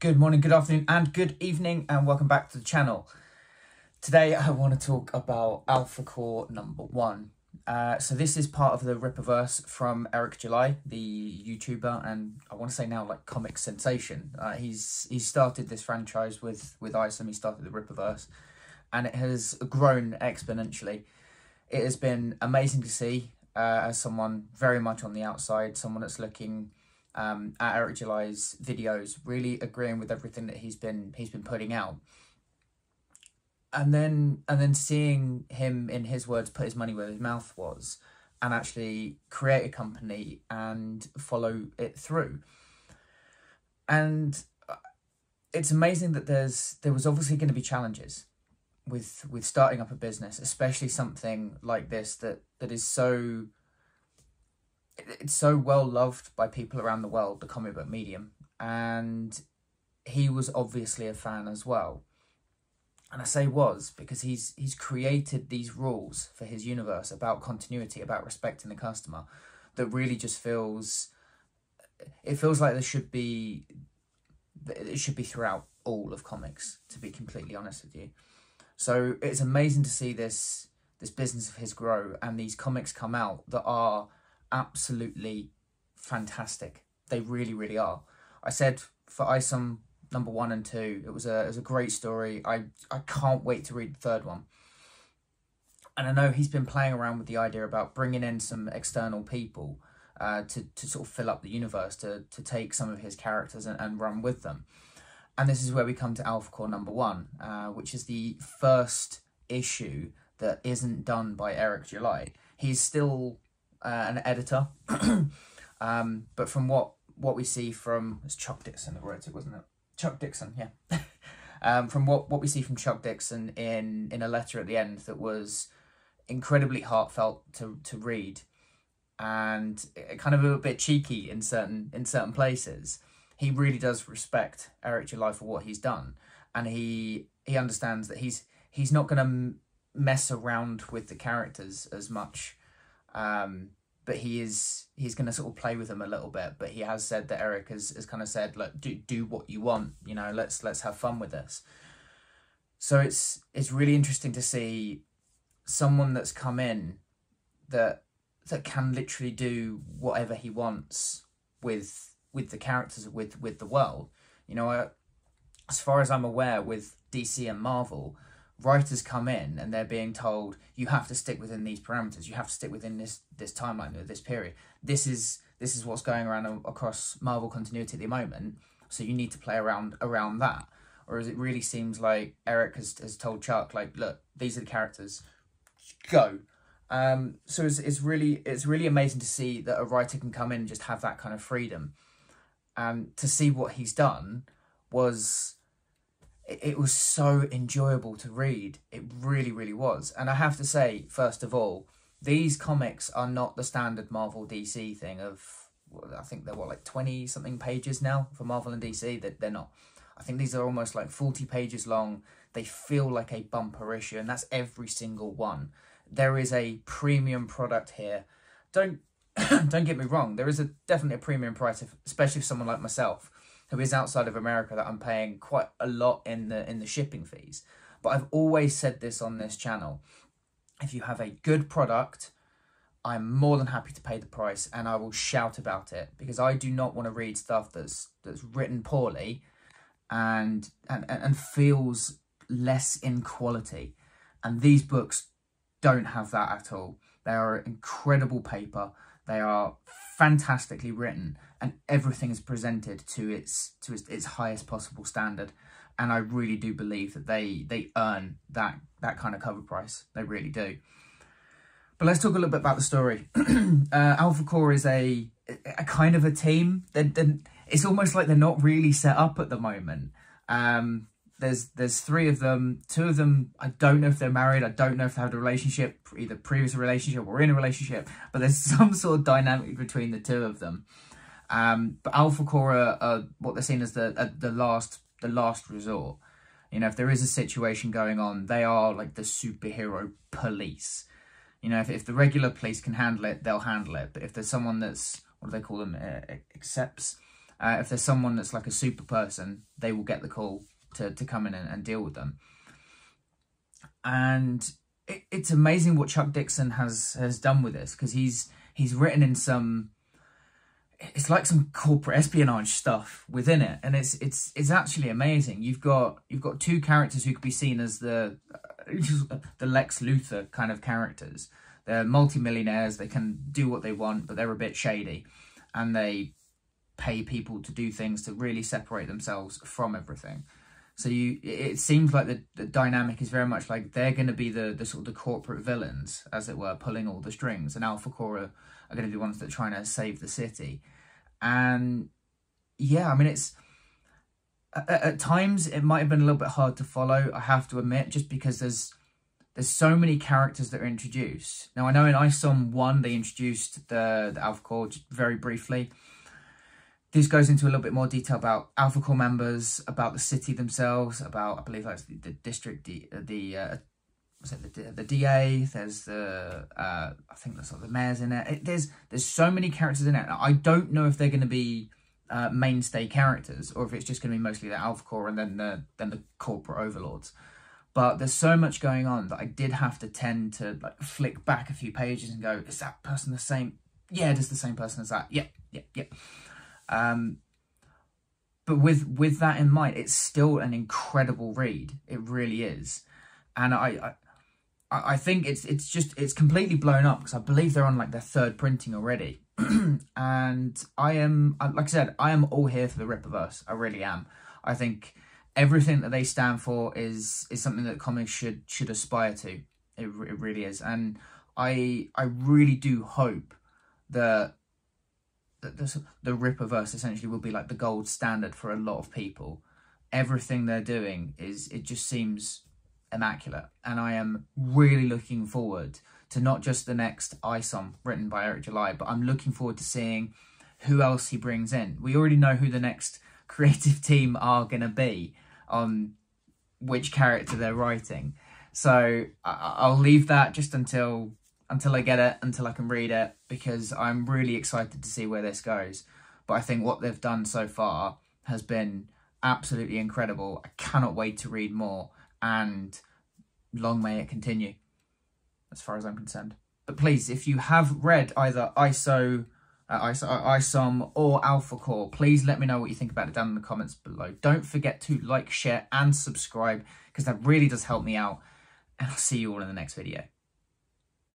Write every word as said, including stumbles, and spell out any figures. Good morning, good afternoon and good evening, and welcome back to the channel. Today I want to talk about Alphacore number one. Uh, so this is part of the Ripperverse from Eric July, the YouTuber, and I want to say now like comic sensation. Uh, he's he's started this franchise with, with Isom. He started the Ripperverse and it has grown exponentially. It has been amazing to see uh, as someone very much on the outside, someone that's looking Um, at Eric July's videos, really agreeing with everything that he's been he's been putting out, and then and then seeing him, in his words, put his money where his mouth was, and actually create a company and follow it through. And it's amazing that there's there was obviously going to be challenges with with starting up a business, especially something like this that that is so. It's so well loved by people around the world, the comic book medium, and he was obviously a fan as well. And I say was because he's he's created these rules for his universe about continuity, about respecting the customer, that really just feels it feels like there should be it should be throughout all of comics, to be completely honest with you. So it's amazing to see this this business of his grow and these comics come out that are absolutely fantastic. They really, really are. I said for Isom number one and two, it was a it was a great story. I I can't wait to read the third one. And I know he's been playing around with the idea about bringing in some external people uh, to to sort of fill up the universe, to to take some of his characters and, and run with them. And this is where we come to Alphacore number one, uh, which is the first issue that isn't done by Eric July. He's still Uh, an editor, um, but from what what we see from it's Chuck Dixon that wrote it, wasn't it? Chuck Dixon, yeah. um, from what what we see from Chuck Dixon in in a letter at the end that was incredibly heartfelt to to read, and kind of a bit cheeky in certain in certain places. He really does respect Eric July for what he's done, and he he understands that he's he's not going to mess around with the characters as much. Um, but he is he's going to sort of play with them a little bit. But he has said that Eric has, has kind of said, look, do do what you want. You know, let's let's have fun with this. So it's it's really interesting to see someone that's come in that that can literally do whatever he wants with with the characters, with with the world. You know, I, as far as I'm aware, with D C and Marvel, writers come in and they're being told, you have to stick within these parameters. You have to stick within this this timeline, this period. This is this is what's going around across Marvel continuity at the moment. So you need to play around around that. Whereas it really seems like Eric has has told Chuck, like, look, these are the characters, go. Um, so it's it's really it's really amazing to see that a writer can come in and just have that kind of freedom. Um, to see what he's done was. It was so enjoyable to read. It really, really was. And I have to say, first of all, these comics are not the standard Marvel D C thing of, I think they're what, like twenty something pages now for Marvel and D C? That they're not. I think these are almost like forty pages long. They feel like a bumper issue, and that's every single one. There is a premium product here. Don't, don't get me wrong. There is a definitely a premium price, if, especially for someone like myself, who is outside of America, that I'm paying quite a lot in the in the shipping fees. But I've always said this on this channel. If you have a good product, I'm more than happy to pay the price and I will shout about it, because I do not want to read stuff that's that's written poorly and and, and feels less in quality. And these books don't have that at all. They are incredible paper. They are fantastically written, and everything is presented to its to its, its highest possible standard. And I really do believe that they they earn that that kind of cover price. They really do. But let's talk a little bit about the story. uh, Alphacore is a, a kind of a team. They're, they're, it's almost like they're not really set up at the moment. Um, there's there's three of them. Two of them, I don't know if they're married. I don't know if they had a relationship, either previous relationship or in a relationship. But there's some sort of dynamic between the two of them. Um, but Alphacore are, are what they're seen as the uh, the last the last resort. You know, if there is a situation going on, they are like the superhero police. You know, if if the regular police can handle it, they'll handle it. But if there's someone that's, what do they call them, uh, accepts Uh, if there's someone that's like a super person, they will get the call to, to come in and, and deal with them. And it, it's amazing what Chuck Dixon has has done with this, because he's he's written in some, it's like some corporate espionage stuff within it, and it's it's it's actually amazing. You've got you've got two characters who could be seen as the uh, the Lex Luthor kind of characters. They're multi-millionaires, they can do what they want, but they're a bit shady, and they pay people to do things to really separate themselves from everything. So you, it seems like the, the dynamic is very much like they're going to be the, the sort of the corporate villains, as it were, pulling all the strings. And Alphacore are, are going to be the ones that are trying to save the city. And yeah, I mean, it's at, at times it might have been a little bit hard to follow, I have to admit, just because there's there's so many characters that are introduced. Now, I know in Isom one they introduced the, the Alphacore just very briefly. This goes into a little bit more detail about Alphacore members, about the city themselves, about, I believe that's the, the district, the, the uh, what's it, the, the D A, there's the, uh, I think that's like the mayor's in there. It, there's there's so many characters in it. I don't know if they're going to be uh, mainstay characters, or if it's just going to be mostly the Alphacore and then the, then the corporate overlords. But there's so much going on that I did have to tend to like flick back a few pages and go, is that person the same? Yeah, it is the same person as that. Yeah, yeah, yeah. Um, but with with that in mind, it's still an incredible read. It really is, and I I, I think it's it's just it's completely blown up, because I believe they're on like their third printing already. And I am, like I said, I am all here for the Ripperverse. I really am. I think everything that they stand for is is something that comics should should aspire to. It it really is, and I I really do hope that. The, the, the Ripperverse essentially will be like the gold standard for a lot of people. Everything they're doing is, it just seems immaculate, and I am really looking forward to not just the next Isom written by Eric July, but I'm looking forward to seeing who else he brings in. We already know who the next creative team are going to be on which character they're writing, so I, I'll leave that just until until I get it, until I can read it, because I'm really excited to see where this goes. But I think what they've done so far has been absolutely incredible. I cannot wait to read more, and long may it continue, as far as I'm concerned. But please, if you have read either ISO, uh, ISO ISOM or Alphacore, please let me know what you think about it down in the comments below. Don't forget to like, share, and subscribe, because that really does help me out. And I'll see you all in the next video.